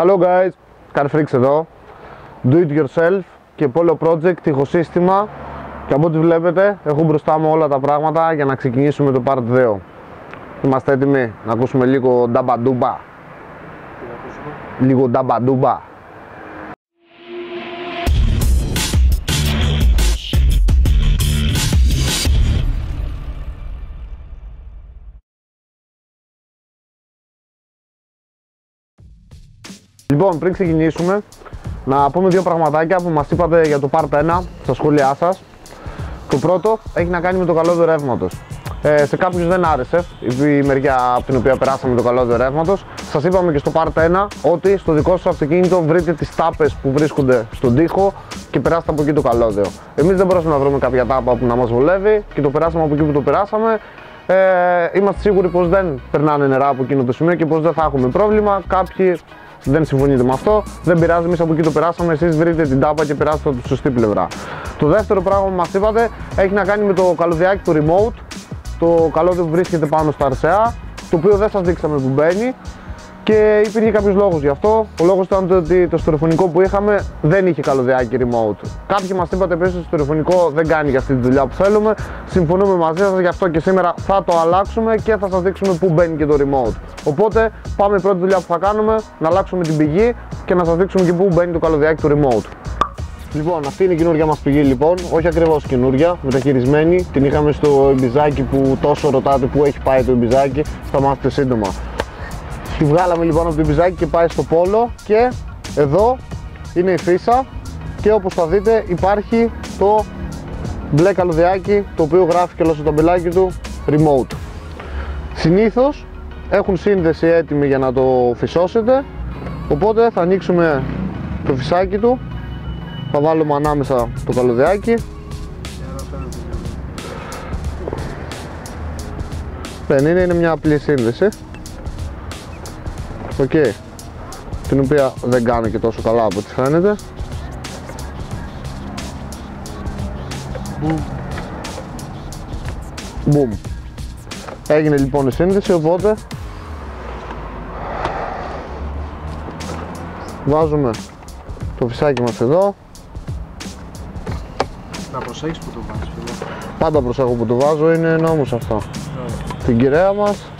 Hello guys, Car Freaks εδώ, do it yourself και Polo Project, ηχοσύστημα. Και από ό,τι βλέπετε έχω μπροστά μου όλα τα πράγματα για να ξεκινήσουμε το part 2. Είμαστε έτοιμοι να ακούσουμε λίγο νταμπαντούμπα. Λίγο νταμπαντούμπα. Λοιπόν, πριν ξεκινήσουμε, να πούμε δύο πραγματάκια που μας είπατε για το Part 1 στα σχόλιά σας. Το πρώτο έχει να κάνει με το καλώδιο ρεύματος. Σε κάποιους δεν άρεσε η μεριά από την οποία περάσαμε το καλώδιο ρεύματος. Σας είπαμε και στο Part 1 ότι στο δικό σας αυτοκίνητο βρείτε τις τάπες που βρίσκονται στον τοίχο και περάστε από εκεί το καλώδιο. Εμείς δεν μπορούσαμε να βρούμε κάποια τάπα που να μας βολεύει και το περάσαμε από εκεί που το περάσαμε. Είμαστε σίγουροι πως δεν περνάνε νερά από εκείνο το σημείο και πως δεν θα έχουμε πρόβλημα. Κάποιοι δεν συμφωνείτε με αυτό, δεν πειράζει, εμείς από εκεί το περάσαμε, εσείς βρείτε την τάπα και περάστε από τη σωστή πλευρά. Το δεύτερο πράγμα που μας είπατε έχει να κάνει με το καλωδιάκι του remote, το καλώδιο που βρίσκεται πάνω στα αρσεά, το οποίο δεν σας δείξαμε που μπαίνει και υπήρχε κάποιος λόγος γι' αυτό. Ο λόγος ήταν ότι το στερεοφωνικό που είχαμε δεν είχε καλωδιάκι remote. Κάποιοι μας είπατε επίσης ότι το στερεοφωνικό δεν κάνει για αυτή τη δουλειά που θέλουμε. Συμφωνούμε μαζί σας, γι' αυτό και σήμερα θα το αλλάξουμε και θα σας δείξουμε πού μπαίνει και το remote. Οπότε πάμε, πρώτη δουλειά που θα κάνουμε, να αλλάξουμε την πηγή και να σας δείξουμε και πού μπαίνει το καλωδιάκι του remote. Λοιπόν, αυτή είναι η καινούργια μας πηγή, λοιπόν, όχι ακριβώς καινούργια, μεταχειρισμένη. Την είχαμε στο Ιμπιζάκι που τόσο ρωτάτε που έχει πάει το Ιμπιζάκι, θα μάθετε σύντομα. Τη βγάλαμε λοιπόν από το Ιμπιζάκι και πάει στο Πόλο και εδώ είναι η φύσα και όπως θα δείτε υπάρχει το μπλε καλωδιάκι το οποίο γράφει και όλο στο ταμπελάκι του remote. Συνήθως έχουν σύνδεση έτοιμη για να το φυσώσετε, οπότε θα ανοίξουμε το φυσάκι του, θα βάλουμε ανάμεσα το καλωδιάκι. Δεν είναι μια απλή σύνδεση. Okay. Την οποία δεν κάνω και τόσο καλά από ό,τι φαίνεται. Μπουμ. Έγινε λοιπόν η σύνδεση, οπότε βάζουμε το φυσάκι μας εδώ. Να προσέχεις που το βάζεις. Πάντα προσέχω που το βάζω, είναι νόμος αυτό. Την κυρέα μας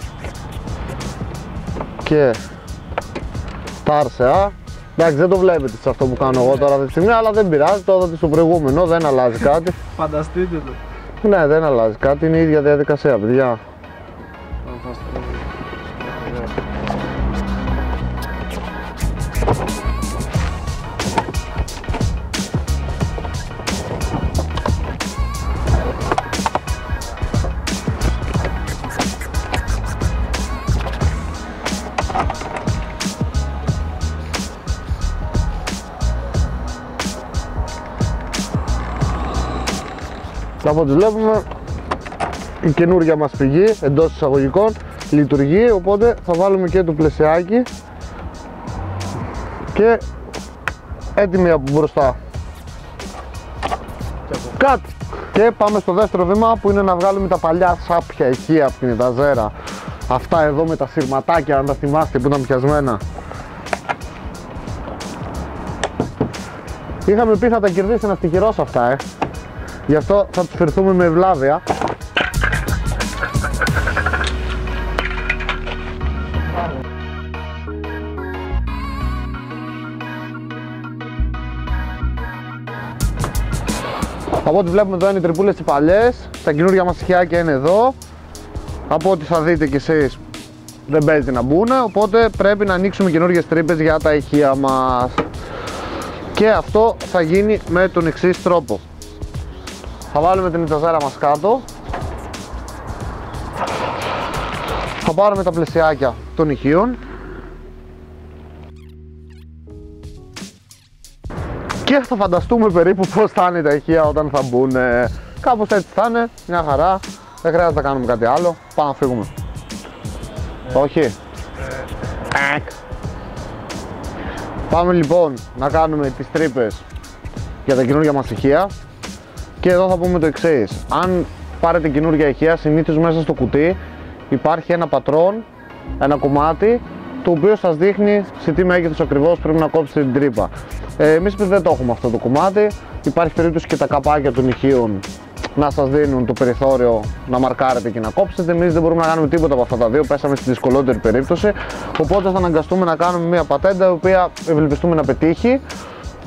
και τα αρσεά. Εντάξει, δεν το βλέπετε σε αυτό που κάνω εγώ τώρα αυτή τη στιγμή, αλλά δεν πειράζει, το είδατε στο προηγούμενο, δεν αλλάζει κάτι. Φανταστείτε το. Ναι, δεν αλλάζει κάτι, είναι η ίδια διαδικασία, παιδιά. Από ό,τι βλέπουμε η καινούργια μας πηγή εντός εισαγωγικών λειτουργεί, οπότε θα βάλουμε και το πλαισιάκι και έτοιμη από μπροστά Cut! Και πάμε στο δεύτερο βήμα που είναι να βγάλουμε τα παλιά σάπια εκεί από την εταζέρα, αυτά εδώ με τα σειρματάκια, αν τα θυμάστε που ήταν πιασμένα. Είχαμε πει θα τα κερδίσει ένας τυχερός αυτά, γι' αυτό θα τους φερθούμε με ευλάβεια. Από ό,τι βλέπουμε εδώ είναι οι τρυπούλες οι παλιές, τα καινούργια μας στοιχιάκια είναι εδώ. Από ό,τι θα δείτε κι εσείς δεν παίζει να μπουν, οπότε πρέπει να ανοίξουμε καινούργιες τρύπες για τα ηχεία μας. Και αυτό θα γίνει με τον εξής τρόπο. Θα βάλουμε την εταζέρα μας κάτω, θα πάρουμε τα πλαισιάκια των ηχείων και θα φανταστούμε περίπου πως θα είναι τα ηχεία όταν θα μπουν. Κάπως έτσι θα είναι, μια χαρά, δεν χρειάζεται να κάνουμε κάτι άλλο, πάμε να φύγουμε. Όχι. Πάμε λοιπόν να κάνουμε τις τρύπες για τα καινούργια μας ηχεία. Και εδώ θα πούμε το εξής, αν πάρετε καινούργια ηχεία συνήθως μέσα στο κουτί υπάρχει ένα πατρόν, ένα κομμάτι το οποίο σας δείχνει σε τι μέγεθος ακριβώς πρέπει να κόψετε την τρύπα. Εμείς δεν το έχουμε αυτό το κομμάτι, υπάρχει περίπτωση και τα καπάκια των ηχείων να σας δίνουν το περιθώριο να μαρκάρετε και να κόψετε. Εμείς δεν μπορούμε να κάνουμε τίποτα από αυτά τα δύο, πέσαμε στη δυσκολότερη περίπτωση, οπότε θα αναγκαστούμε να κάνουμε μια πατέντα η οποία ευελπιστούμε να πετύχει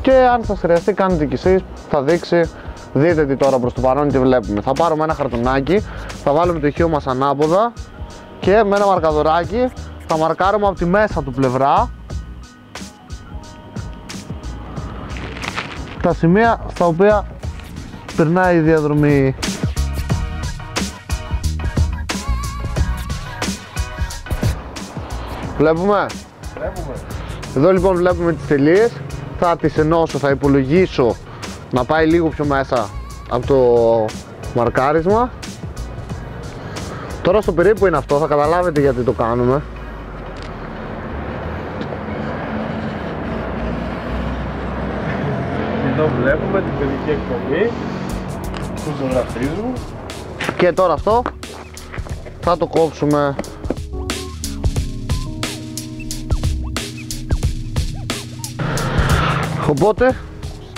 και αν σας χρειαστεί κάνετε κι εσείς, θα δείξει. Δείτε τι τώρα προς το παρόν τι βλέπουμε. Θα πάρουμε ένα χαρτονάκι, θα βάλουμε το ηχείο μας ανάποδα και με ένα μαρκαδοράκι θα μαρκάρουμε από τη μέσα του πλευρά τα σημεία στα οποία περνάει η διαδρομή. Βλέπουμε. Εδώ λοιπόν βλέπουμε τις τελείες. Θα τις ενώσω, θα υπολογίσω να πάει λίγο πιο μέσα από το μαρκάρισμα. Τώρα στο περίπου είναι αυτό, θα καταλάβετε γιατί το κάνουμε. Εδώ βλέπουμε την παιδική εκπομπή που ζωγραφίζουμε. Και τώρα αυτό θα το κόψουμε. Οπότε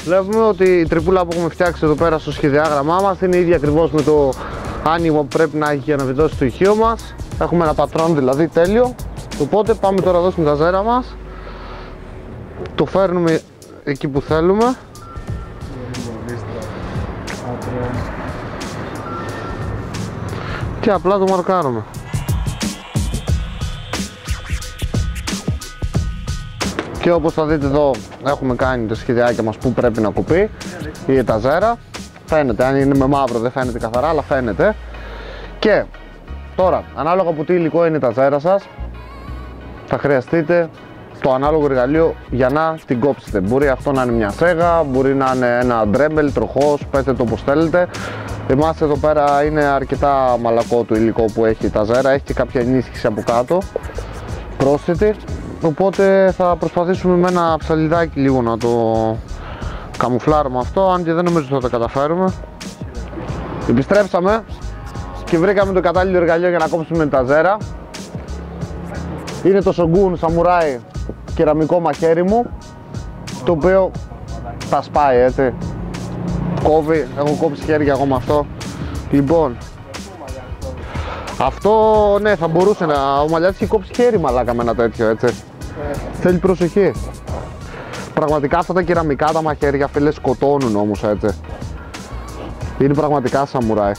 βλέπουμε ότι η τρυπούλα που έχουμε φτιάξει εδώ πέρα στο σχεδιάγραμμά μας είναι ίδια ακριβώς με το άνοιγμα που πρέπει να έχει για να βιδώσει το ηχείο μας. Έχουμε ένα πατρόν δηλαδή τέλειο. Οπότε πάμε τώρα εδώ στην καζέρα μας. Το φέρνουμε εκεί που θέλουμε. Και απλά το μαρκάρουμε. Και όπως θα δείτε εδώ έχουμε κάνει τα σχεδιάκια μας που πρέπει να κοπεί η εταζέρα. Φαίνεται, αν είναι με μαύρο δεν φαίνεται καθαρά, αλλά φαίνεται. Και τώρα, ανάλογα από τι υλικό είναι η εταζέρα σας, θα χρειαστείτε το ανάλογο εργαλείο για να την κόψετε. Μπορεί αυτό να είναι μια σέγα, μπορεί να είναι ένα ντρέμπελ, τροχός, πέστε το όπως θέλετε. Εμάς εδώ πέρα είναι αρκετά μαλακό το υλικό που έχει η εταζέρα, έχει και κάποια ενίσχυση από κάτω, πρόσθετη. Οπότε θα προσπαθήσουμε με ένα ψαλιδάκι λίγο να το καμουφλάρουμε αυτό, αν και δεν νομίζω ότι θα το καταφέρουμε. Επιστρέψαμε και βρήκαμε το κατάλληλο εργαλείο για να κόψουμε τα ζέρα. Είναι το Shogun Samurai κεραμικό μαχαίρι μου, το οποίο τα σπάει έτσι, κόβει, έχω κόψει χέρια εγώ με αυτό. Λοιπόν, αυτό ναι θα μπορούσε να, ο Μαλλιάτης έχει κόψει χέρι μαλάκα με ένα τέτοιο έτσι. Θέλει προσοχή. Πραγματικά αυτά τα κεραμικά τα μαχαίρια φίλε σκοτώνουν όμως έτσι. Είναι πραγματικά σαμουράι.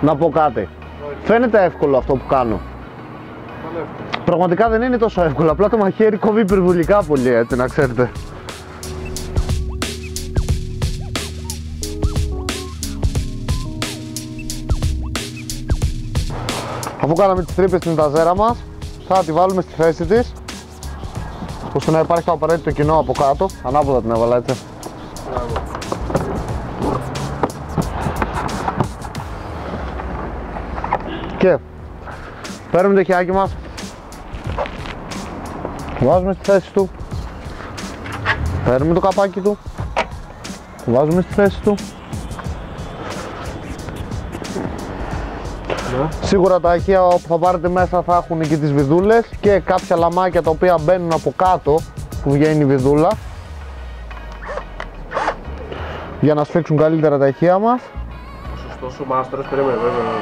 Να πω κάτι. Φαίνεται εύκολο αυτό που κάνω. Πραγματικά δεν είναι τόσο εύκολο, απλά το μαχαίρι κόβει υπερβολικά πολύ έτσι να ξέρετε. Αφού κάναμε τις τρύπες στην ταζέρα μας, θα τη βάλουμε στη θέση της ώστε να υπάρχει το απαραίτητο κοινό από κάτω. Ανάποδα την έβαλα έτσι. Και παίρνουμε το χιάκι μας, βάζουμε στη θέση του, παίρνουμε το καπάκι του, βάζουμε στη θέση του. Σίγουρα τα ηχεία που θα πάρετε μέσα θα έχουν και τις βιδούλες και κάποια λαμάκια τα οποία μπαίνουν από κάτω που βγαίνει η βιδούλα για να σφίξουν καλύτερα τα ηχεία μας. Ο σωστός ο μάστορας, περίμενε βέβαια.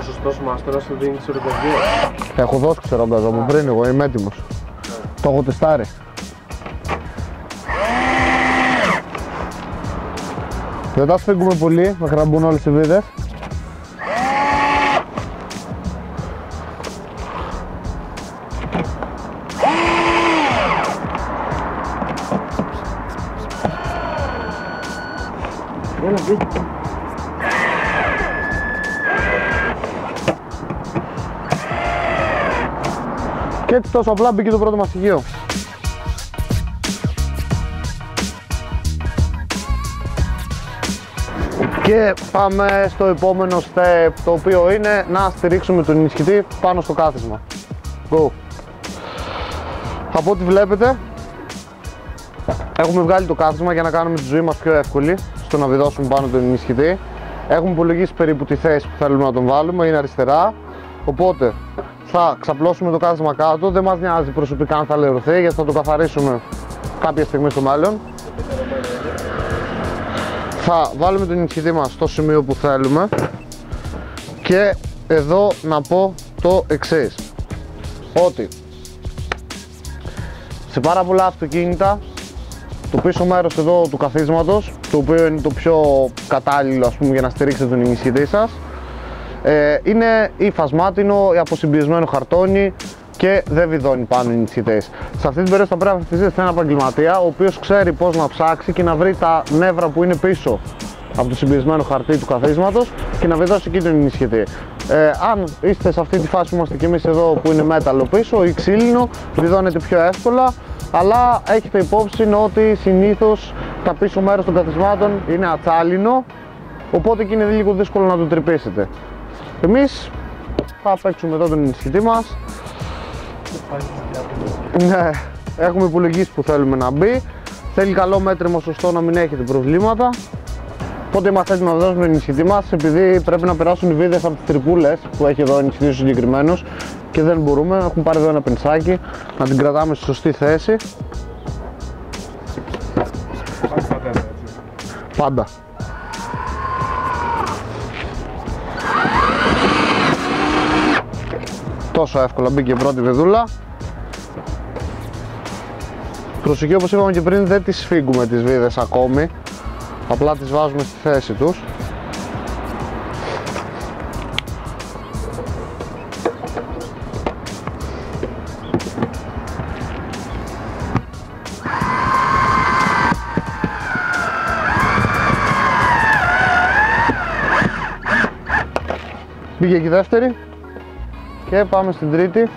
Ο σωστός ο μάστορας σου δίνει ξεροκοβδία. Έχω δώσει ξεροκοβδία από πριν, εγώ είμαι έτοιμος. Το έχω τεστάρει. Δεν τα σφίγγουμε πολύ μέχρι να μπουν όλες οι βίδες. Και έτσι τόσο απλά μπήκε το πρώτο μας ηχείο. Και πάμε στο επόμενο step, το οποίο είναι να στηρίξουμε τον ενισχυτή πάνω στο κάθισμα. Go! Από ό,τι βλέπετε έχουμε βγάλει το κάθισμα για να κάνουμε τη ζωή μας πιο εύκολη στο να βιδώσουμε πάνω τον ενισχυτή. Έχουμε υπολογίσει περίπου τη θέση που θέλουμε να τον βάλουμε, είναι αριστερά. Οπότε θα ξαπλώσουμε το κάθισμα κάτω, δεν μας νοιάζει προσωπικά αν θα λερωθεί, γιατί θα το καθαρίσουμε κάποια στιγμή στο μέλλον. Θα βάλουμε τον ενισχυτή μας στο σημείο που θέλουμε και εδώ να πω το εξής, ότι σε πάρα πολλά αυτοκίνητα το πίσω μέρος εδώ του καθίσματος, το οποίο είναι το πιο κατάλληλο, ας πούμε, για να στηρίξετε τον ενισχυτή σας, είναι υφασμάτινο, αποσυμπιεσμένο χαρτόνι και δεν βιδώνει πάνω οι ενισχυτές. Σε αυτή την περίπτωση θα πρέπει να απευθυνθείτε σε έναν επαγγελματία, ο οποίος ξέρει πώς να ψάξει και να βρει τα νεύρα που είναι πίσω από το συμπιεσμένο χαρτί του καθίσματος και να βιδώσει εκεί τον ενισχυτή. Αν είστε σε αυτή τη φάση που είμαστε κι εμείς εδώ, που είναι μέταλλο πίσω ή ξύλινο, βιδώνεται πιο εύκολα, αλλά έχετε υπόψη ότι συνήθως τα πίσω μέρος των καθισμάτων είναι ατσάλινο, οπότε και είναι λίγο δύσκολο να το τρυπήσετε. Εμείς θα παίξουμε εδώ τον ενισχυτή μας. Ναι, έχουμε υπολογίσει που θέλουμε να μπει. Θέλει καλό μέτρημα, σωστό, να μην έχετε προβλήματα. Οπότε είμαστε έτοιμοι να δώσουμε τον ενισχυτή μας, επειδή πρέπει να περάσουν οι βίδες από τις τρυπούλες που έχει εδώ ο ενισχυτής συγκεκριμένος και δεν μπορούμε. Έχουμε πάρει εδώ ένα πενσάκι να την κρατάμε στη σωστή θέση. Πάντα. Τόσο εύκολα μπήκε η πρώτη βεδούλα. Προσοχή, όπως είπαμε και πριν, δεν τις σφίγγουμε τις βίδες ακόμη, απλά τις βάζουμε στη θέση τους. Μπήκε και η δεύτερη. Και πάμε στην τρίτη.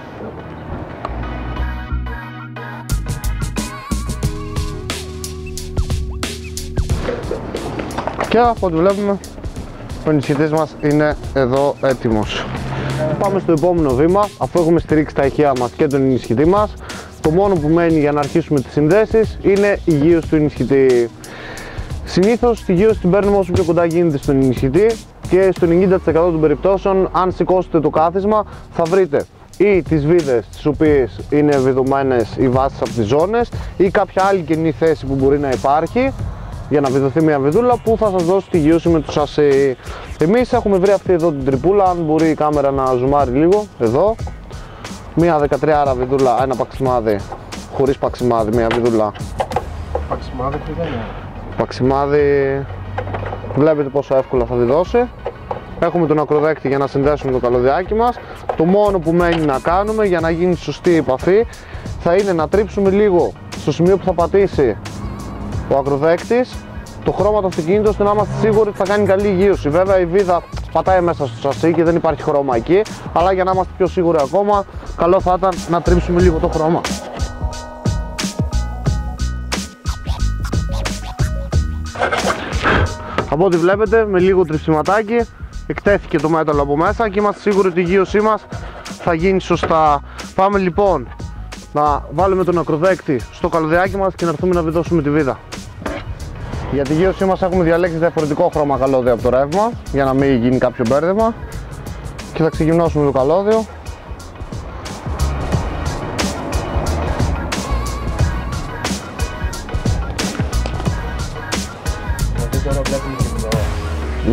Και από ό,τι βλέπουμε, ο ενισχυτής μας είναι εδώ έτοιμος. Πάμε στο επόμενο βήμα. Αφού έχουμε στηρίξει τα ηχεία μας και τον ενισχυτή μας, το μόνο που μένει για να αρχίσουμε τις συνδέσεις είναι η γύρωση του ενισχυτή. Συνήθως τη γύρωση την παίρνουμε όσο πιο κοντά γίνεται στον ενισχυτή, και στο 90% των περιπτώσεων, αν σηκώσετε το κάθισμα, θα βρείτε ή τις βίδες τις οποίες είναι βιδωμένες οι βάσεις από τις ζώνες, ή κάποια άλλη κενή θέση που μπορεί να υπάρχει για να βιδωθεί μια βιδούλα, που θα σας δώσει τη γύρωση με το σασί. Εμείς έχουμε βρει αυτή εδώ την τρυπούλα, αν μπορεί η κάμερα να ζουμάρει λίγο, εδώ. Μια 13άρα βιδούλα, ένα παξιμάδι, χωρίς παξιμάδι, μια βιδούλα. Παξιμάδι που δεν είναι. Παξιμάδι, βλέπετε πόσο εύκολα θα βιδώσει. Έχουμε τον ακροδέκτη για να συνδέσουμε το καλωδιάκι μας. Το μόνο που μένει να κάνουμε για να γίνει σωστή επαφή θα είναι να τρίψουμε λίγο στο σημείο που θα πατήσει ο ακροδέκτης το χρώμα του αυτοκίνητου, ώστε να είμαστε σίγουροι ότι θα κάνει καλή γύρωση. Βέβαια η βίδα πατάει μέσα στο σασί και δεν υπάρχει χρώμα εκεί, αλλά για να είμαστε πιο σίγουροι ακόμα, καλό θα ήταν να τρίψουμε λίγο το χρώμα. Από ό,τι βλέπετε, με λίγο τριψηματάκι εκτέθηκε το μέταλλο από μέσα και είμαστε σίγουροι ότι η γύρωσή μας θα γίνει σωστά. Πάμε λοιπόν να βάλουμε τον ακροδέκτη στο καλωδιάκι μας και να έρθουμε να βιδώσουμε τη βίδα. Για τη γύρωσή μας έχουμε διαλέξει διαφορετικό χρώμα καλώδιο από το ρεύμα, για να μην γίνει κάποιο μπέρδεμα, και θα ξεγυμνώσουμε το καλώδιο.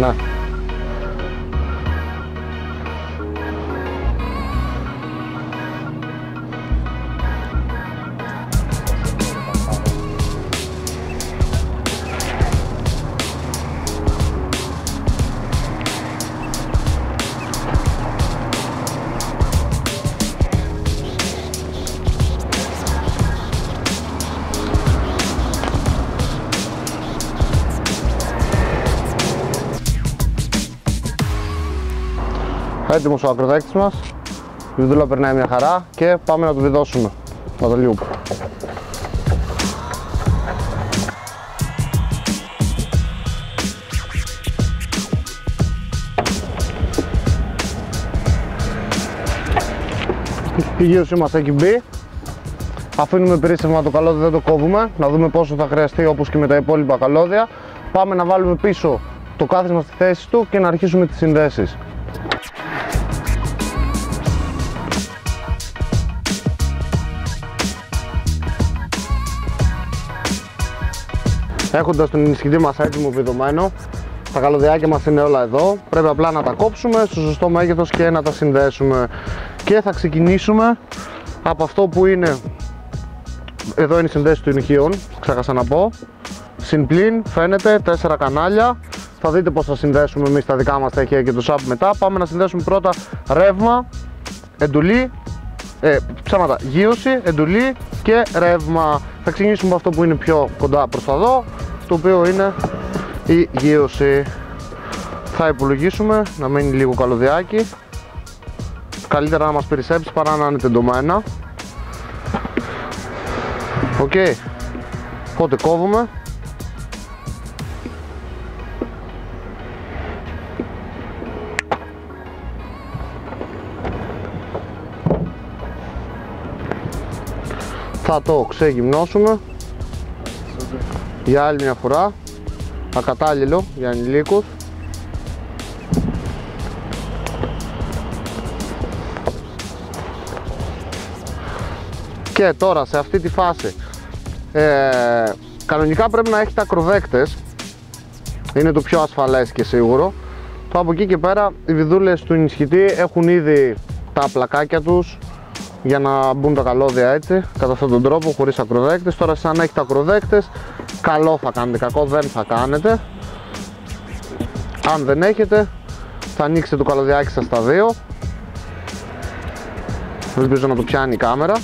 Να. Έτοιμος ο ακροδέκτης μας, η βιδούλα περνάει μια χαρά και πάμε να το βιδώσουμε, να το λιούπ. Η γύρωσή μας έχει μπει, αφήνουμε περίσσευμα το καλώδιο, δεν το κόβουμε, να δούμε πόσο θα χρειαστεί όπως και με τα υπόλοιπα καλώδια. Πάμε να βάλουμε πίσω το κάθισμα στη θέση του και να αρχίσουμε τις συνδέσεις. Έχοντας τον ενισχυτή μας έτοιμο βιδωμένο, τα καλωδιάκια μας είναι όλα εδώ, πρέπει απλά να τα κόψουμε στο σωστό μέγεθος και να τα συνδέσουμε. Και θα ξεκινήσουμε από αυτό που είναι, εδώ είναι η συνδέση των ηχείων, ξέχασα να πω. Συμπλήν, φαίνεται, 4 κανάλια. Θα δείτε πως θα συνδέσουμε εμείς τα δικά μας τα ηχεία και το sub μετά. Πάμε να συνδέσουμε πρώτα ρεύμα, εντουλή, γείωση, εντουλή και ρεύμα. Θα ξεκινήσουμε αυτό που είναι πιο κοντά προς τα εδώ, το οποίο είναι η γείωση. Θα υπολογίσουμε να μείνει λίγο καλωδιάκι. Καλύτερα να μας περισσέψει παρά να είναι τεντωμένα. Οκ, οπότε κόβουμε. Θα το ξεγυμνώσουμε για άλλη μια φορά, ακατάλληλο για ανηλίκους. Και τώρα σε αυτή τη φάση κανονικά πρέπει να έχει τα ακροδέκτες, είναι το πιο ασφαλές και σίγουρο. Από εκεί και πέρα οι βιδούλες του ενισχυτή έχουν ήδη τα πλακάκια τους για να μπουν τα καλώδια έτσι, κατά αυτόν τον τρόπο, χωρίς ακροδέκτες. Τώρα σαν έχετε ακροδέκτες, καλό θα κάνετε, κακό δεν θα κάνετε. Αν δεν έχετε, θα ανοίξετε το καλωδιάκι σας στα δύο. Ελπίζω να το πιάνει η κάμερα.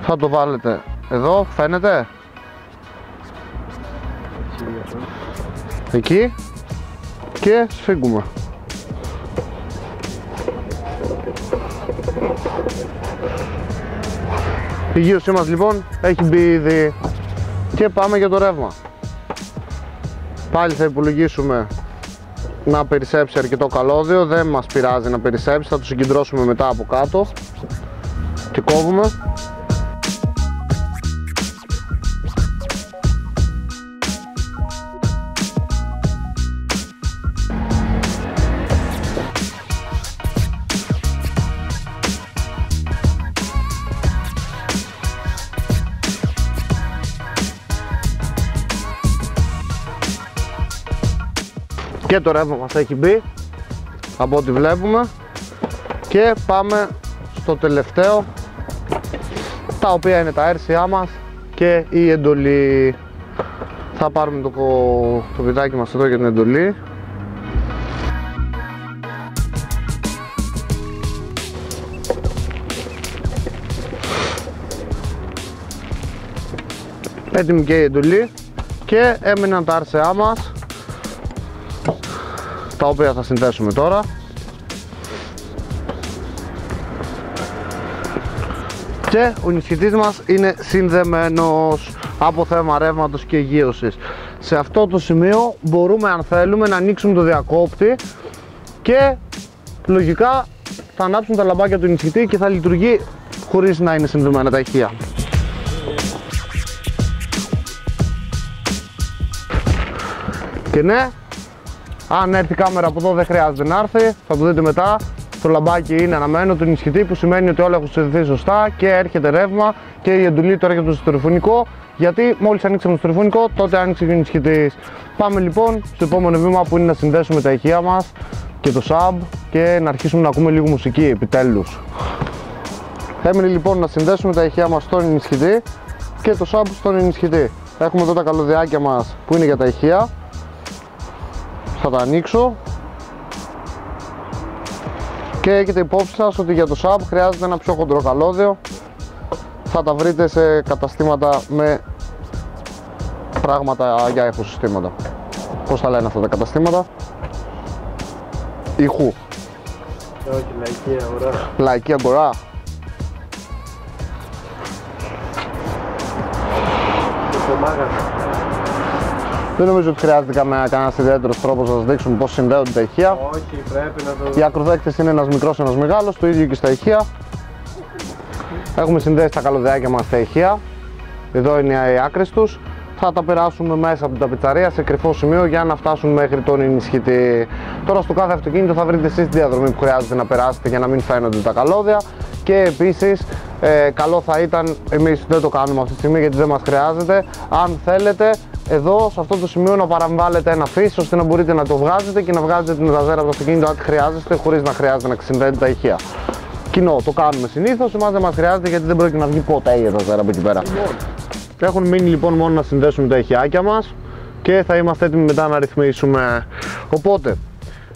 Θα το βάλετε εδώ, φαίνεται. Εκεί. Και σφίγγουμε. Η γείωσή μας λοιπόν έχει μπει ήδη και πάμε για το ρεύμα. Πάλι θα υπολογίσουμε να περισσέψει αρκετό καλώδιο, δεν μας πειράζει να περισσέψει, θα το συγκεντρώσουμε μετά από κάτω και κόβουμε. Και το ρεύμα μας έχει μπει από ό,τι βλέπουμε και πάμε στο τελευταίο, τα οποία είναι τα RCA μας και η εντολή. Θα πάρουμε το βιτάκι μας εδώ για την εντολή. Έτοιμη και η εντολή και έμειναν τα RCA μας, τα οποία θα συνδέσουμε τώρα. Και ο ενισχυτής μας είναι συνδεμένος από θέμα ρεύματος και γείωσης. Σε αυτό το σημείο μπορούμε, αν θέλουμε, να ανοίξουμε το διακόπτη και λογικά θα ανάψουν τα λαμπάκια του ενισχυτή και θα λειτουργεί χωρίς να είναι συνδεμένα τα ηχεία. Και ναι, αν έρθει η κάμερα από εδώ, δεν χρειάζεται να έρθει, θα το δείτε μετά. Το λαμπάκι είναι αναμένο του ενισχυτή, που σημαίνει ότι όλα έχουν συνδεθεί σωστά και έρχεται ρεύμα και η εντολή τώρα για το στερεοφωνικό, γιατί μόλις ανοίξαμε το στερεοφωνικό, τότε άνοιξε και ο ενισχυτής. Πάμε λοιπόν στο επόμενο βήμα, που είναι να συνδέσουμε τα ηχεία μας και το sub και να αρχίσουμε να ακούμε λίγο μουσική επιτέλους. Έμεινε λοιπόν να συνδέσουμε τα ηχεία μας στον ενισχυτή και το sub στον ενισχυτή. Έχουμε εδώ τα καλωδιάκια μας που είναι για τα ηχεία. Θα τα ανοίξω και έχετε υπόψη σας ότι για το sub χρειάζεται ένα πιο χοντρό καλώδιο. Θα τα βρείτε σε καταστήματα με πράγματα για ηχοσυστήματα. Πώς τα λένε αυτά τα καταστήματα? Ηχού. Όχι, λαϊκή αγορά. Λαϊκή αγορά. Δεν νομίζω ότι χρειάζεται κανένα ιδιαίτερο τρόπο να σας δείξουμε πώς συνδέονται τα ηχεία. Όχι, πρέπει να το... Οι ακροδέκτες είναι ένας μικρός, ένας μεγάλος, το ίδιο και στα ηχεία. Έχουμε συνδέσει τα καλωδιάκια μας στα ηχεία. εδώ είναι οι άκρες τους. Θα τα περάσουμε μέσα από την ταπιτσαρία σε κρυφό σημείο για να φτάσουν μέχρι τον ενισχυτή. Τώρα στο κάθε αυτοκίνητο θα βρείτε εσείς τη διαδρομή που χρειάζεται να περάσετε για να μην φαίνονται τα καλώδια. Και επίσης καλό θα ήταν, εμείς δεν το κάνουμε αυτή τη στιγμή γιατί δεν μας χρειάζεται, αν θέλετε εδώ σε αυτό το σημείο να παραμβάλλετε ένα φύς ώστε να μπορείτε να το βγάζετε και να βγάζετε την ραζέρα από το αυτοκίνητο αν χρειάζεστε, χωρίς να χρειάζεται να ξεσυμβαίνετε τα ηχεία. Κοινό, το κάνουμε συνήθως, εμάς δεν μας χρειάζεται γιατί δεν πρόκειται να βγει ποτέ η ραζέρα από εκεί πέρα. Έχουν μείνει λοιπόν μόνο να συνδέσουμε τα ηχεάκια μας και θα είμαστε έτοιμοι μετά να ρυθμίσουμε. Οπότε,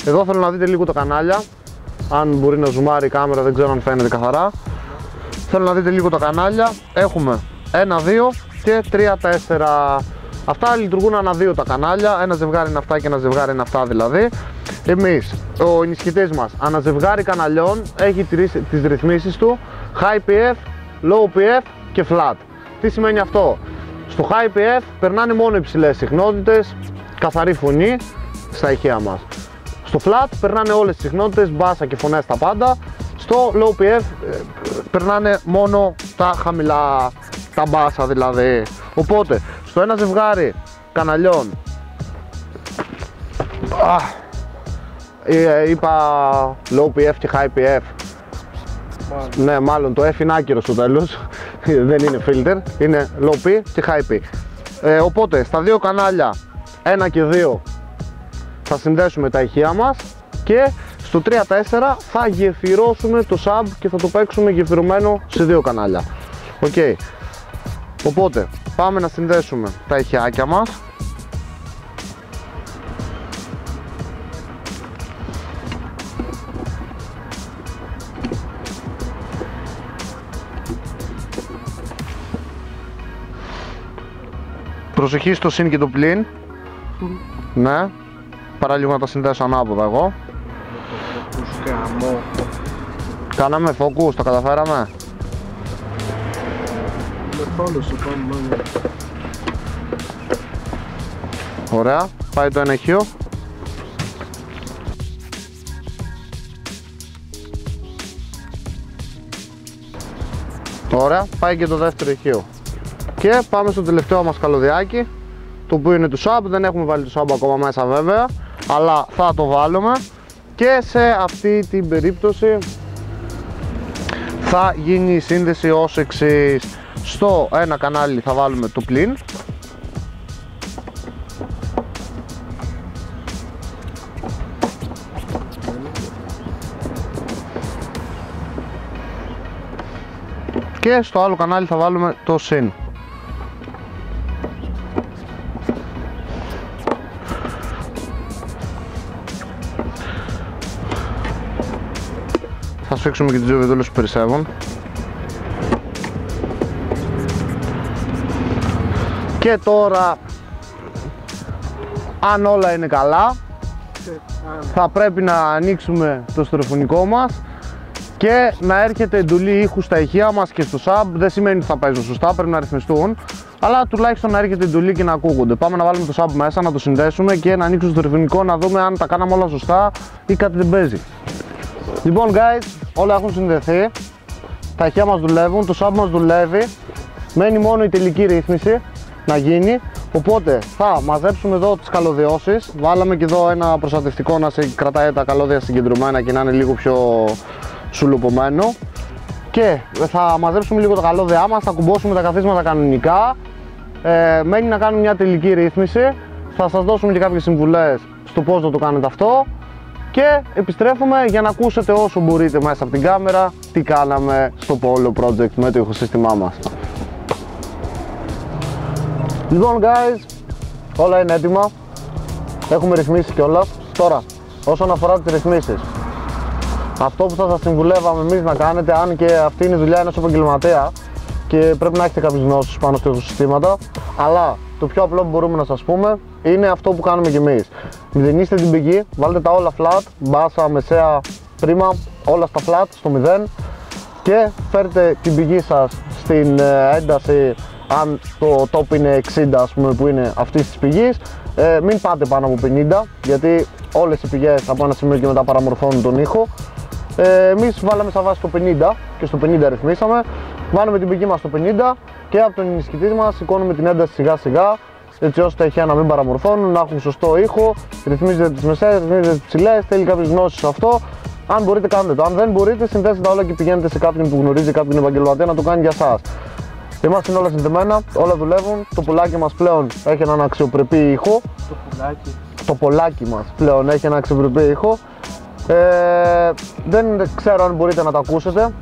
εδώ θέλω να δείτε λίγο τα κανάλια. Αν μπορεί να ζουμάρει η κάμερα, δεν ξέρω αν φαίνεται καθαρά. Θέλω να δείτε λίγο τα κανάλια. Έχουμε 1, 2 και 3, 4. Αυτά λειτουργούν ανά 2 τα κανάλια. Ένα ζευγάρι είναι αυτά και ένα ζευγάρι είναι αυτά δηλαδή. Εμείς, ο ενισχυτής μας, ανά ζευγάρι καναλιών έχει τις ρυθμίσεις του High PF, Low PF και Flat. Τι σημαίνει αυτό? Στο High PF περνάνε μόνο υψηλές συχνότητες, καθαρή φωνή στα ηχεία μας. Στο Flat περνάνε όλες τις συχνότητες, μπάσα και φωνές τα πάντα. Στο Low PF περνάνε μόνο τα χαμηλά, τα μπάσα δηλαδή. Οπότε στο ένα ζευγάρι καναλιών είπα Low PF και High PF. Ναι, μάλλον το F είναι άκυρο στο τέλος. Δεν είναι filter, είναι low P και high P. Οπότε στα δύο κανάλια 1 και 2 θα συνδέσουμε τα ηχεία μας και στο 3-4 θα γεφυρώσουμε το sub και θα το παίξουμε γεφυρωμένο σε δύο κανάλια. Okay. Οπότε πάμε να συνδέσουμε τα ηχεάκια μας. Προσοχή στο συν και το πλην. Ναι. Παρά λίγο να τα συνδέσω ανάποδα εγώ. Κάναμε focus, τα καταφέραμε. Ωραία, πάει το ένα ηχείο. Ωραία, πάει και το δεύτερο ηχείο. Και πάμε στο τελευταίο μας καλωδιάκι, το οποίο είναι του sub. Δεν έχουμε βάλει το sub ακόμα μέσα βέβαια, αλλά θα το βάλουμε και σε αυτή την περίπτωση θα γίνει η σύνδεση ως εξής. Στο ένα κανάλι θα βάλουμε το πλην, και στο άλλο κανάλι θα βάλουμε το συν. Θα σφίξουμε και τις δύο βιδούλες που περισσεύουν. Και τώρα, αν όλα είναι καλά, θα πρέπει να ανοίξουμε το στερεοφωνικό μας και να έρχεται εντολή ήχου στα ηχεία μας και στο sub. Δεν σημαίνει ότι θα παίζουν σωστά, πρέπει να ρυθμιστούν, αλλά τουλάχιστον να έρχεται εντολή και να ακούγονται. Πάμε να βάλουμε το sub μέσα, να το συνδέσουμε και να ανοίξουμε το στερεοφωνικό να δούμε αν τα κάναμε όλα σωστά ή κάτι δεν παίζει. Λοιπόν guys, όλα έχουν συνδεθεί, τα ηχεία μας δουλεύουν, το sub μας δουλεύει, μένει μόνο η τελική ρύθμιση να γίνει. Οπότε θα μαζέψουμε εδώ τις καλωδιώσεις, βάλαμε και εδώ ένα προστατευτικό να σε κρατάει τα καλώδια συγκεντρωμένα και να είναι λίγο πιο σουλουπωμένο, και θα μαζέψουμε λίγο τα καλώδια μας, θα κουμπώσουμε τα καθίσματα κανονικά, μένει να κάνουμε μια τελική ρύθμιση, θα σας δώσουμε και κάποιες συμβουλές στο πώς να το κάνετε αυτό. Και επιστρέφουμε για να ακούσετε όσο μπορείτε μέσα από την κάμερα τι κάναμε στο Polo Project με το ηχοσύστημά μας. Λοιπόν guys, όλα είναι έτοιμα, έχουμε ρυθμίσει κιόλας. Τώρα, όσον αφορά τις ρυθμίσεις, αυτό που θα σας συμβουλεύαμε εμείς να κάνετε, αν και αυτή είναι η δουλειά ενός επαγγελματέα και πρέπει να έχετε κάποιες γνώσεις πάνω στα ηχοσυστήματα, αλλά το πιο απλό που μπορούμε να σας πούμε είναι αυτό που κάνουμε κι εμείς. Μηδενίστε την πηγή, βάλτε τα όλα flat, μπάσα, μεσαία, πρίμα, όλα στα flat, στο 0, και φέρτε την πηγή σας στην ένταση, αν το top είναι 60 ας πούμε, που είναι αυτής της πηγής. Μην πάτε πάνω από 50, γιατί όλες οι πηγές από ένα σημείο και μετά παραμορφώνουν τον ήχο. Εμείς βάλαμε σαν βάση το 50 και στο 50 ρυθμίσαμε, βάλουμε την πηγή μας στο 50 και από τον ενισχυτή μας σηκώνουμε την ένταση σιγά σιγά, έτσι ώστε τα ηχεία να μην παραμορφώνουν, να έχουν σωστό ήχο, ρυθμίζετε τις μεσαίες, ρυθμίζετε τις ψηλές, θέλει κάποιες γνώσεις αυτό. Αν μπορείτε κάντε το, αν δεν μπορείτε συνθέστε τα όλα και πηγαίνετε σε κάποιον που γνωρίζει, κάποιον επαγγελματία να το κάνει για σας. Είμαστε όλα συνδεμένα, όλα δουλεύουν, το πουλάκι μας πλέον έχει έναν αξιοπρεπή ήχο. Το πουλάκι μας πλέον έχει έναν αξιοπρεπή ήχο. Δεν ξέρω αν μπορείτε να τα ακούσετε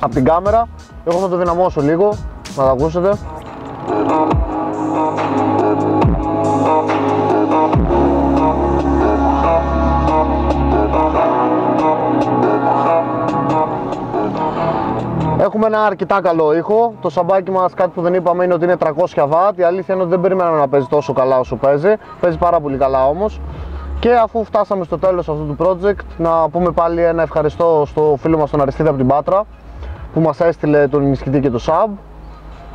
από την κάμερα, εγώ θα το δυναμώσω λίγο να τα ακούσετε. Έχουμε ένα αρκετά καλό ήχο, το σαμπάκι μας κάτι που δεν είπαμε είναι ότι είναι 300W, η αλήθεια είναι ότι δεν περιμέναμε να παίζει τόσο καλά όσο παίζει, παίζει πάρα πολύ καλά όμως. Και αφού φτάσαμε στο τέλος αυτού του project, να πούμε πάλι ένα ευχαριστώ στο φίλο μας τον Αριστείδη από την Πάτρα που μας έστειλε τον ενισχυτή και το sub.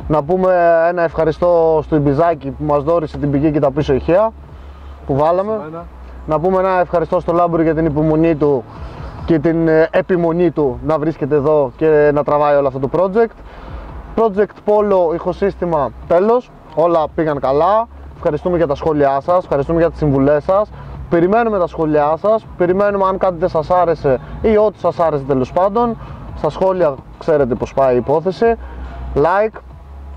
Να πούμε ένα ευχαριστώ στο Ιμπιζάκι που μας δώρισε την πηγή και τα πίσω ηχεία που βάλαμε. Να πούμε ένα ευχαριστώ στο Λάμπουρη για την υπομονή του και την επιμονή του να βρίσκεται εδώ και να τραβάει όλο αυτό το project. Project Polo ηχοσύστημα τέλος, όλα πήγαν καλά. Ευχαριστούμε για τα σχόλιά σας, ευχαριστούμε για τις συμβουλές σας. Περιμένουμε τα σχόλιά σας, περιμένουμε αν κάτι δεν σας άρεσε ή ό,τι σας άρεσε τέλος πάντων. Στα σχόλια ξέρετε πως πάει η υπόθεση. Like,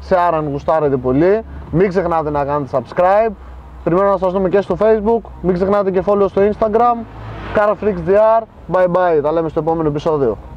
share αν γουστάρετε πολύ. Μην ξεχνάτε να κάνετε subscribe. Περιμένουμε να σας δούμε και στο Facebook. Μην ξεχνάτε και follow στο Instagram. Car Freaks Gr. Bye bye. Τα λέμε στο επόμενο επεισόδιο.